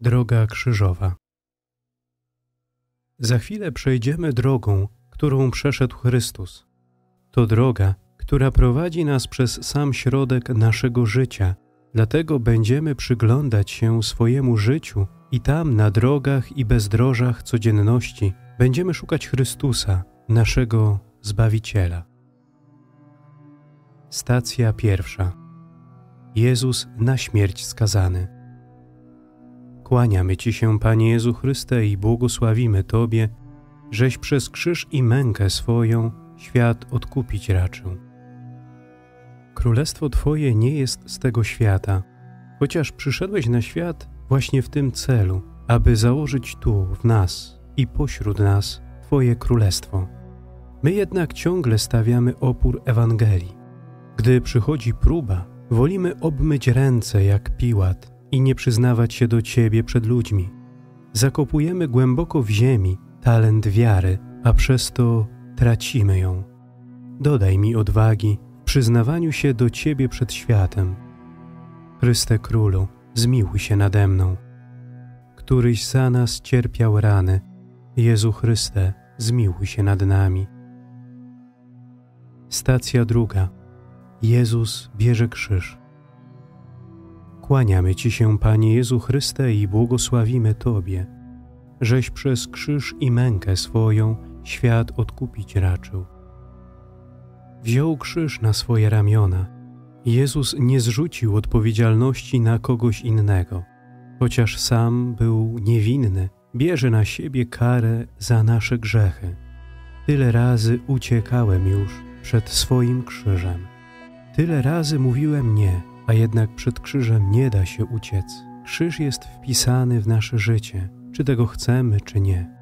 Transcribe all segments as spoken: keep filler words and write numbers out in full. Droga krzyżowa. Za chwilę przejdziemy drogą, którą przeszedł Chrystus. To droga, która prowadzi nas przez sam środek naszego życia, dlatego będziemy przyglądać się swojemu życiu i tam na drogach i bezdrożach codzienności będziemy szukać Chrystusa, naszego Zbawiciela. Stacja pierwsza. Jezus na śmierć skazany. Kłaniamy Ci się, Panie Jezu Chryste, i błogosławimy Tobie, żeś przez krzyż i mękę swoją świat odkupić raczył. Królestwo Twoje nie jest z tego świata, chociaż przyszedłeś na świat właśnie w tym celu, aby założyć tu, w nas i pośród nas Twoje królestwo. My jednak ciągle stawiamy opór Ewangelii. Gdy przychodzi próba, wolimy obmyć ręce jak Piłat i nie przyznawać się do Ciebie przed ludźmi. Zakopujemy głęboko w ziemi talent wiary, a przez to tracimy ją. Dodaj mi odwagi w przyznawaniu się do Ciebie przed światem. Chryste Królu, zmiłuj się nade mną. Któryś za nas cierpiał rany, Jezu Chryste, zmiłuj się nad nami. Stacja druga. Jezus bierze krzyż. Kłaniamy Ci się, Panie Jezu Chryste, i błogosławimy Tobie, żeś przez krzyż i mękę swoją świat odkupić raczył. Wziął krzyż na swoje ramiona. Jezus nie zrzucił odpowiedzialności na kogoś innego. Chociaż sam był niewinny, bierze na siebie karę za nasze grzechy. Tyle razy uciekałem już przed swoim krzyżem. Tyle razy mówiłem nie, a jednak przed krzyżem nie da się uciec. Krzyż jest wpisany w nasze życie, czy tego chcemy, czy nie.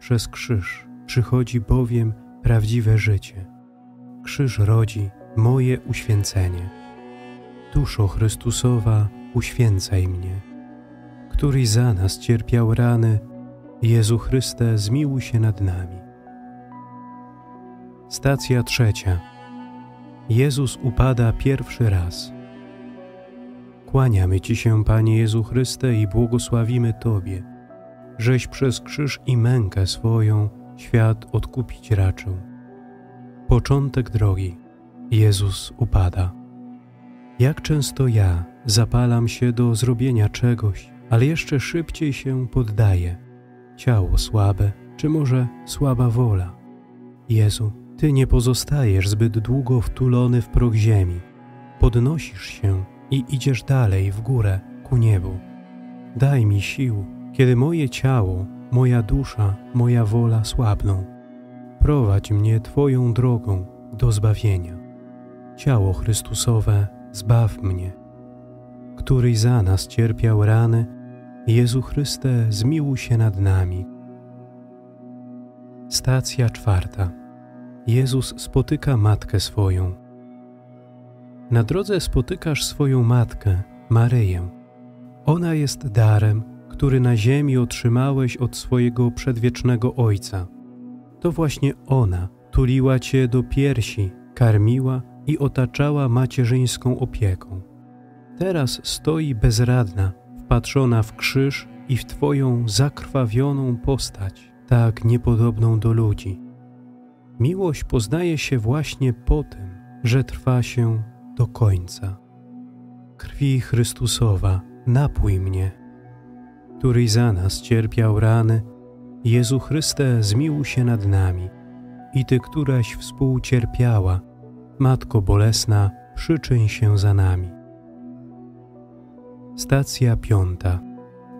Przez krzyż przychodzi bowiem prawdziwe życie. Krzyż rodzi moje uświęcenie. Duszo Chrystusowa, uświęcaj mnie. Któryś za nas cierpiał rany, Jezu Chryste, zmiłuj się nad nami. Stacja trzecia. Jezus upada pierwszy raz. Kłaniamy Ci się, Panie Jezu Chryste, i błogosławimy Tobie, żeś przez krzyż i mękę swoją świat odkupić raczył. Początek drogi. Jezus upada. Jak często ja zapalam się do zrobienia czegoś, ale jeszcze szybciej się poddaję. Ciało słabe, czy może słaba wola. Jezu, Ty nie pozostajesz zbyt długo wtulony w proch ziemi. Podnosisz się i idziesz dalej w górę ku niebu. Daj mi sił, kiedy moje ciało, moja dusza, moja wola słabną. Prowadź mnie Twoją drogą do zbawienia. Ciało Chrystusowe, zbaw mnie. Któryś za nas cierpiał rany, Jezu Chryste, zmiłuj się nad nami. Stacja czwarta. Jezus spotyka matkę swoją. Na drodze spotykasz swoją matkę, Maryję. Ona jest darem, który na ziemi otrzymałeś od swojego przedwiecznego Ojca. To właśnie ona tuliła Cię do piersi, karmiła i otaczała macierzyńską opieką. Teraz stoi bezradna, wpatrzona w krzyż i w Twoją zakrwawioną postać, tak niepodobną do ludzi. Miłość poznaje się właśnie po tym, że trwa się do końca. Krwi Chrystusowa, napój mnie. Któryś za nas cierpiał rany, Jezu Chryste, zmiłuj się nad nami. I Ty, któraś współcierpiała, Matko Bolesna, przyczyń się za nami. Stacja piąta.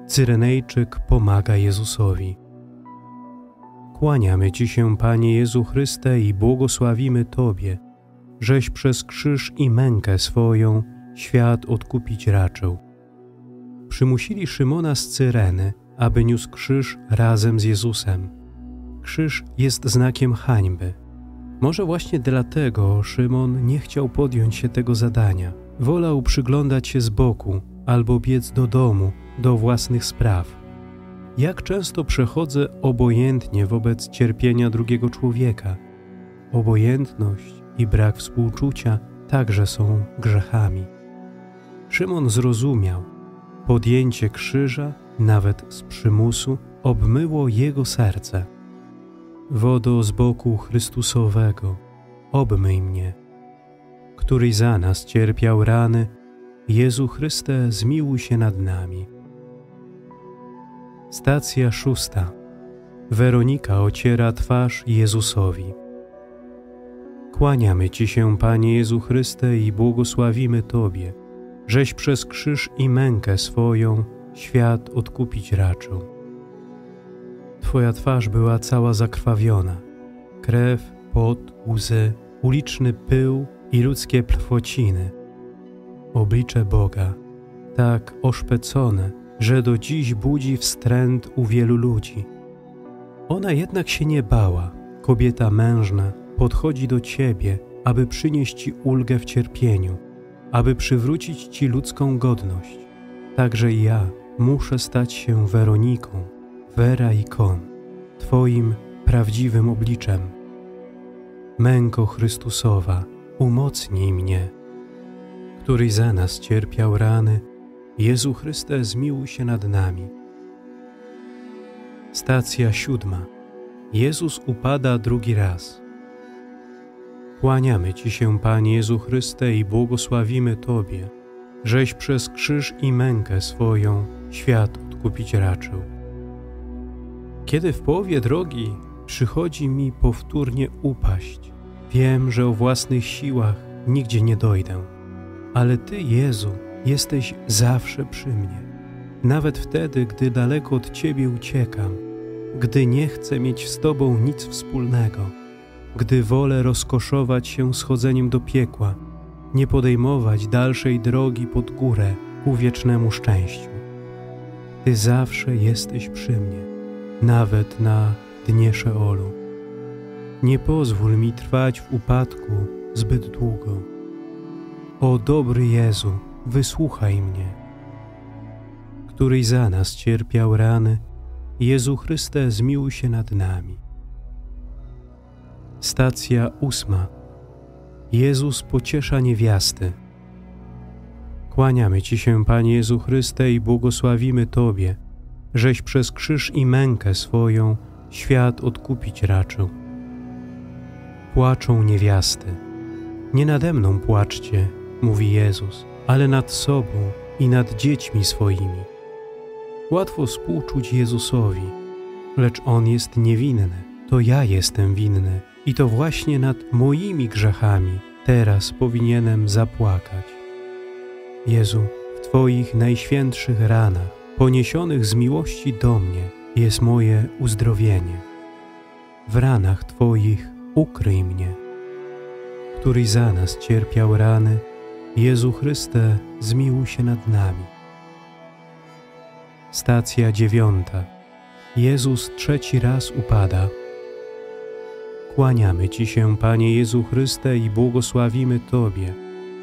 Cyrenejczyk pomaga Jezusowi. Kłaniamy Ci się, Panie Jezu Chryste, i błogosławimy Tobie, żeś przez krzyż i mękę swoją świat odkupić raczył. Przymusili Szymona z Cyreny, aby niósł krzyż razem z Jezusem. Krzyż jest znakiem hańby. Może właśnie dlatego Szymon nie chciał podjąć się tego zadania. Wolał przyglądać się z boku albo biec do domu, do własnych spraw. Jak często przechodzę obojętnie wobec cierpienia drugiego człowieka. Obojętność i brak współczucia także są grzechami. Szymon zrozumiał. Podjęcie krzyża nawet z przymusu, obmyło jego serce. Wodo z boku Chrystusowego, obmyj mnie. Któryś za nas cierpiał rany, Jezu Chryste, zmiłuj się nad nami. Stacja szósta. Weronika ociera twarz Jezusowi. Kłaniamy Ci się, Panie Jezu Chryste, i błogosławimy Tobie, żeś przez krzyż i mękę swoją świat odkupić raczył. Twoja twarz była cała zakrwawiona, krew, pot, łzy, uliczny pył i ludzkie plwociny. Oblicze Boga, tak oszpecone, że do dziś budzi wstręt u wielu ludzi. Ona jednak się nie bała, kobieta mężna, podchodzi do Ciebie, aby przynieść Ci ulgę w cierpieniu, aby przywrócić Ci ludzką godność. Także ja muszę stać się Weroniką, Weraikon, Twoim prawdziwym obliczem. Męko Chrystusowa, umocnij mnie. Któryś za nas cierpiał rany, Jezu Chryste, zmiłuj się nad nami. Stacja siódma. Jezus upada drugi raz. Kłaniamy Ci się, Panie Jezu Chryste, i błogosławimy Tobie, żeś przez krzyż i mękę swoją świat odkupić raczył. Kiedy w połowie drogi przychodzi mi powtórnie upaść, wiem, że o własnych siłach nigdzie nie dojdę, ale Ty, Jezu, jesteś zawsze przy mnie, nawet wtedy, gdy daleko od Ciebie uciekam, gdy nie chcę mieć z Tobą nic wspólnego, gdy wolę rozkoszować się schodzeniem do piekła, nie podejmować dalszej drogi pod górę ku wiecznemu szczęściu. Ty zawsze jesteś przy mnie, nawet na dnie Szeolu. Nie pozwól mi trwać w upadku zbyt długo. O dobry Jezu, wysłuchaj mnie. Któryś za nas cierpiał rany, Jezu Chryste, zmiłuj się nad nami. Stacja ósma. Jezus pociesza niewiasty. Kłaniamy Ci się, Panie Jezu Chryste, i błogosławimy Tobie, żeś przez krzyż i mękę swoją świat odkupić raczył. Płaczą niewiasty. Nie nade mną płaczcie, mówi Jezus, ale nad sobą i nad dziećmi swoimi. Łatwo współczuć Jezusowi, lecz On jest niewinny. To ja jestem winny. I to właśnie nad moimi grzechami teraz powinienem zapłakać. Jezu, w Twoich najświętszych ranach, poniesionych z miłości do mnie, jest moje uzdrowienie. W ranach Twoich ukryj mnie. Któryś za nas cierpiał rany, Jezu Chryste, zmiłuj się nad nami. Stacja dziewiąta. Jezus trzeci raz upada. Kłaniamy Ci się, Panie Jezu Chryste, i błogosławimy Tobie,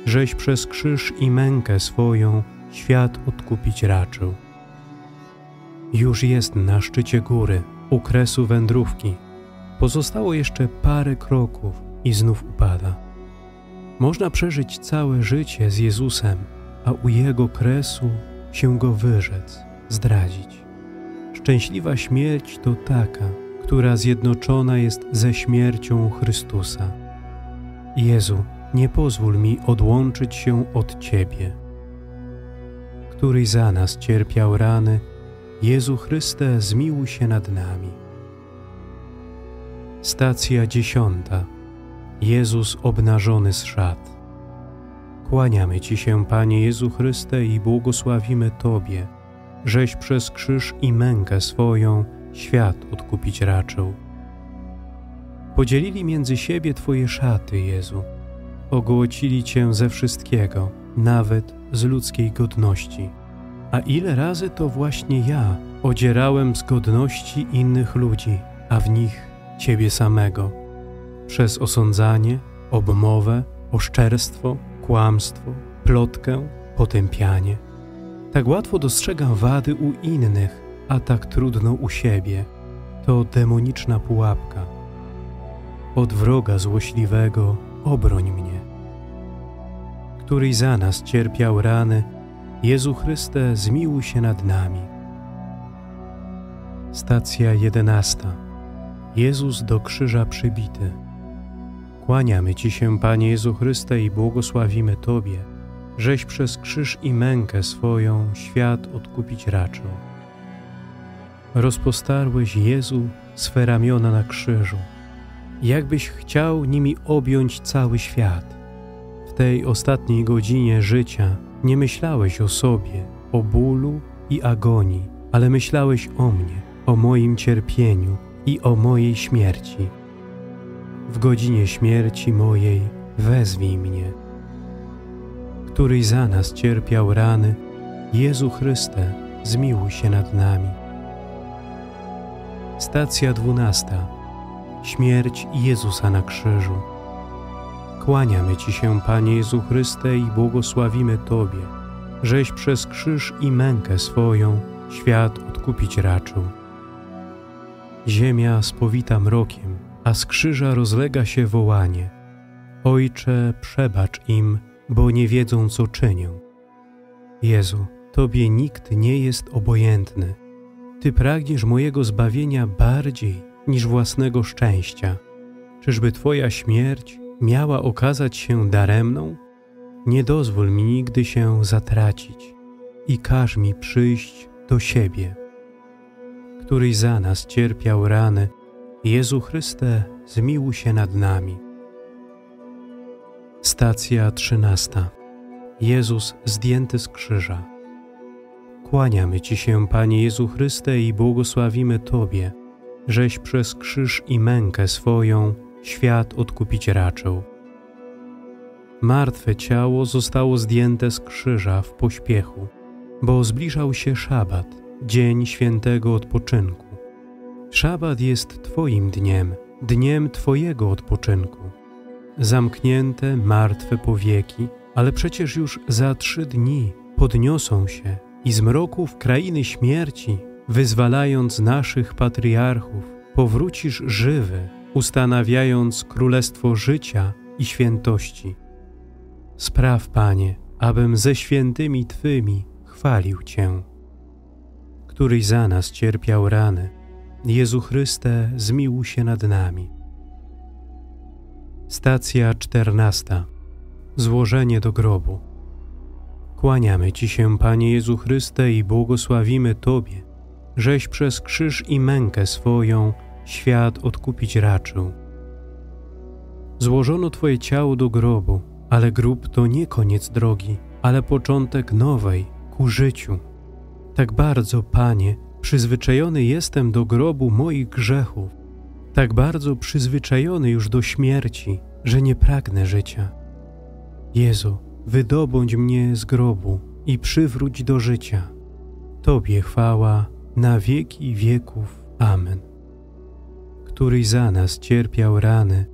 żeś przez krzyż i mękę swoją świat odkupić raczył. Już jest na szczycie góry, u kresu wędrówki. Pozostało jeszcze parę kroków i znów upada. Można przeżyć całe życie z Jezusem, a u Jego kresu się Go wyrzec, zdradzić. Szczęśliwa śmierć to taka, która zjednoczona jest ze śmiercią Chrystusa. Jezu, nie pozwól mi odłączyć się od Ciebie. Któryś za nas cierpiał rany, Jezu Chryste, zmiłuj się nad nami. Stacja dziesiąta. Jezus obnażony z szat. Kłaniamy Ci się, Panie Jezu Chryste, i błogosławimy Tobie, żeś przez krzyż i mękę swoją świat odkupić raczył. Podzielili między siebie Twoje szaty, Jezu. Ogołocili Cię ze wszystkiego, nawet z ludzkiej godności. A ile razy to właśnie ja odzierałem z godności innych ludzi, a w nich Ciebie samego. Przez osądzanie, obmowę, oszczerstwo, kłamstwo, plotkę, potępianie. Tak łatwo dostrzegam wady u innych, a tak trudno u siebie. To demoniczna pułapka. Od wroga złośliwego obroń mnie. Któryś za nas cierpiał rany, Jezu Chryste, zmiłuj się nad nami. Stacja jedenasta. Jezus do krzyża przybity. Kłaniamy Ci się, Panie Jezu Chryste, i błogosławimy Tobie, żeś przez krzyż i mękę swoją świat odkupić raczył. Rozpostarłeś, Jezu, swe ramiona na krzyżu, jakbyś chciał nimi objąć cały świat. W tej ostatniej godzinie życia nie myślałeś o sobie, o bólu i agonii, ale myślałeś o mnie, o moim cierpieniu i o mojej śmierci. W godzinie śmierci mojej wezwij mnie. Któryś za nas cierpiał rany, Jezu Chryste, zmiłuj się nad nami. Stacja dwunasta. Śmierć Jezusa na krzyżu. Kłaniamy Ci się, Panie Jezu Chryste, i błogosławimy Tobie, żeś przez krzyż i mękę swoją świat odkupić raczył. Ziemia spowita mrokiem, a z krzyża rozlega się wołanie: Ojcze, przebacz im, bo nie wiedzą, co czynią. Jezu, Tobie nikt nie jest obojętny. Ty pragniesz mojego zbawienia bardziej niż własnego szczęścia. Czyżby Twoja śmierć miała okazać się daremną? Nie dozwól mi nigdy się zatracić i każ mi przyjść do siebie. Któryś za nas cierpiał rany, Jezu Chryste, zmiłuj się nad nami. Stacja trzynasta. Jezus zdjęty z krzyża. Kłaniamy Ci się, Panie Jezu Chryste, i błogosławimy Tobie, żeś przez krzyż i mękę swoją świat odkupić raczył. Martwe ciało zostało zdjęte z krzyża w pośpiechu, bo zbliżał się szabat, dzień świętego odpoczynku. Szabat jest Twoim dniem, dniem Twojego odpoczynku. Zamknięte, martwe powieki, ale przecież już za trzy dni podniosą się i z mroków krainy śmierci, wyzwalając naszych patriarchów, powrócisz żywy, ustanawiając królestwo życia i świętości. Spraw, Panie, abym ze świętymi Twymi chwalił Cię. Któryś za nas cierpiał rany, Jezu Chryste, zmiłuj się nad nami. Stacja czternasta. Złożenie do grobu. Kłaniamy Ci się, Panie Jezu Chryste, i błogosławimy Tobie, żeś przez krzyż i mękę swoją świat odkupić raczył. Złożono Twoje ciało do grobu, ale grób to nie koniec drogi, ale początek nowej, ku życiu. Tak bardzo, Panie, przyzwyczajony jestem do grobu moich grzechów, tak bardzo przyzwyczajony już do śmierci, że nie pragnę życia. Jezu, wydobądź mnie z grobu i przywróć do życia. Tobie chwała na wieki wieków. Amen. Któryś za nas cierpiał rany,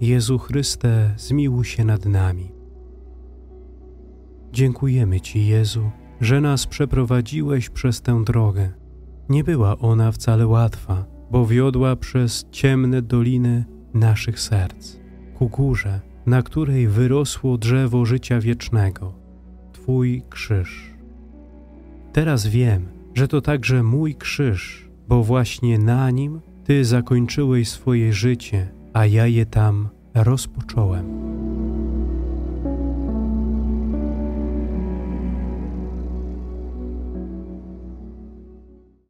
Jezu Chryste, zmiłuj się nad nami. Dziękujemy Ci, Jezu, że nas przeprowadziłeś przez tę drogę. Nie była ona wcale łatwa, bo wiodła przez ciemne doliny naszych serc, ku górze, na której wyrosło drzewo życia wiecznego, Twój krzyż. Teraz wiem, że to także mój krzyż, bo właśnie na nim Ty zakończyłeś swoje życie, a ja je tam rozpocząłem.